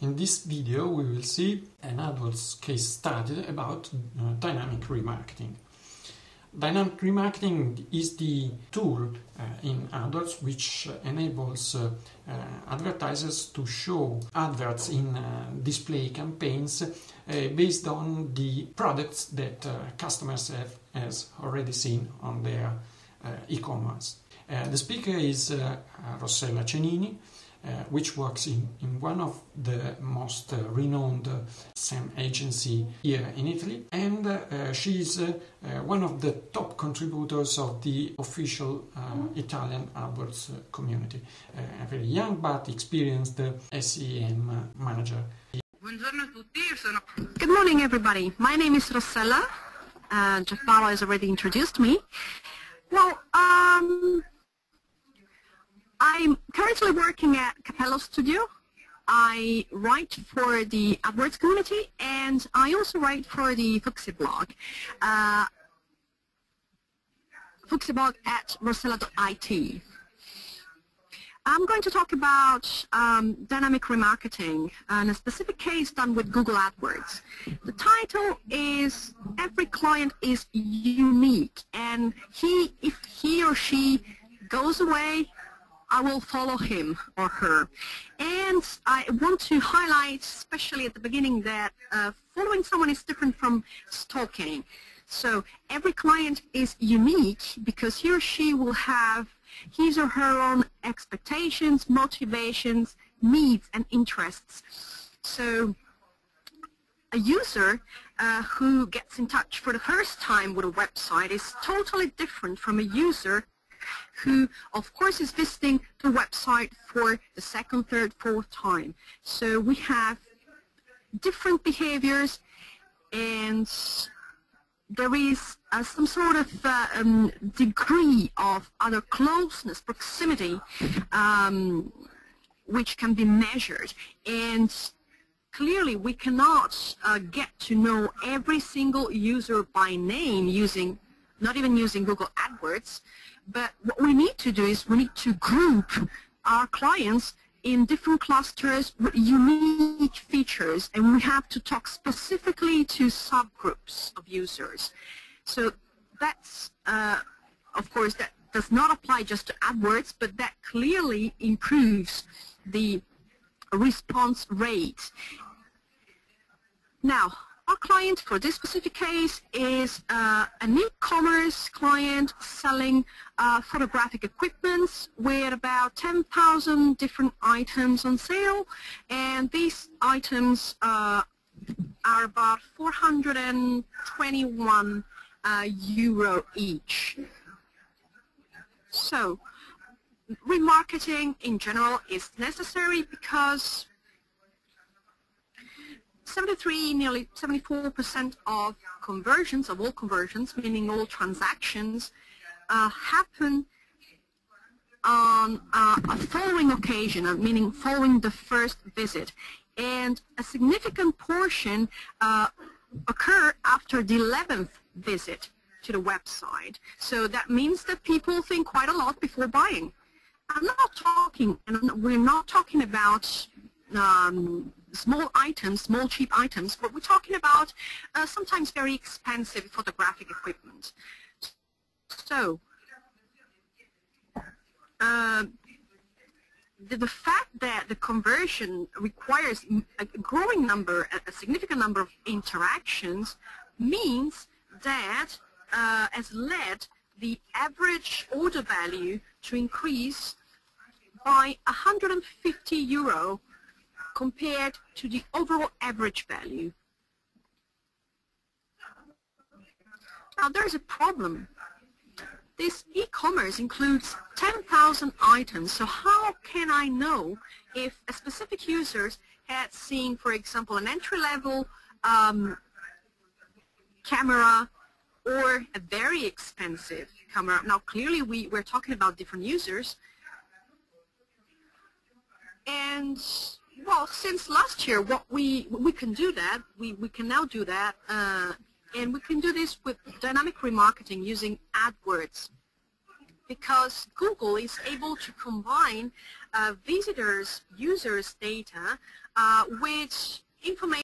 In this video we will see an AdWords case study about dynamic remarketing. Dynamic remarketing is the tool in AdWords which enables advertisers to show adverts in display campaigns based on the products that customers have already seen on their e-commerce. The speaker is Rossella Cenini, which works in one of the most renowned SEM agency here in Italy, and she is one of the top contributors of the official Italian AdWords community, a very young but experienced SEM manager. Good morning everybody, my name is Rossella, Giampaolo has already introduced me. Well, I'm currently working at Capello Studio. I write for the AdWords community and I also write for the Fuxia blog. Fuxia blog at Rossella.it. I'm going to talk about dynamic remarketing and a specific case done with Google AdWords. The title is "Every Client is Unique," and if he or she goes away, I will follow him or her. And I want to highlight, especially at the beginning, that following someone is different from stalking. So every client is unique because he or she will have his or her own expectations, motivations, needs and interests. So a user who gets in touch for the first time with a website is totally different from a user who, of course, is visiting the website for the second, third, fourth time. So we have different behaviors, and there is some sort of degree of other closeness, proximity, which can be measured. And clearly we cannot get to know every single user by name using, not even using Google AdWords. But what we need to do is we need to group our clients in different clusters with unique features, and we have to talk specifically to subgroups of users. So that's, of course, that does not apply just to AdWords, but that clearly improves the response rate. Now, our client for this specific case is an e-commerce client selling photographic equipment with about 10,000 different items on sale, and these items are about 421 euro each. So remarketing in general is necessary because 73, nearly 74% of conversions, of all conversions, meaning all transactions, happen on a following occasion, meaning following the first visit. And a significant portion occur after the 11th visit to the website. So that means that people think quite a lot before buying. I'm not talking, and we're not talking about small items, small cheap items, but we're talking about sometimes very expensive photographic equipment. So the fact that the conversion requires a growing number, a significant number of interactions, means that has led the average order value to increase by 150 euro compared to the overall average value. Now there's a problem. This e-commerce includes 10,000 items, so how can I know if a specific user had seen, for example, an entry-level camera or a very expensive camera? Now clearly we're talking about different users, and well, since last year, what we can do that, we can now do that, and we can do this with dynamic remarketing using AdWords, because Google is able to combine visitors, users' data which information